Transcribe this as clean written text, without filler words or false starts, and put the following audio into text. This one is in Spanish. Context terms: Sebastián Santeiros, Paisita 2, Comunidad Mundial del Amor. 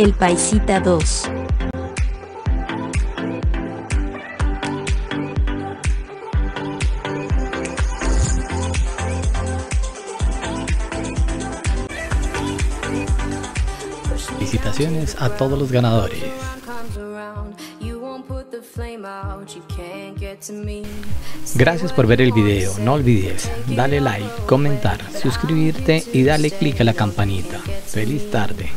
El Paisita 2. Felicitaciones a todos los ganadores. Gracias por ver el video. No olvides darle like, comentar, suscribirte y darle clic a la campanita. Feliz tarde.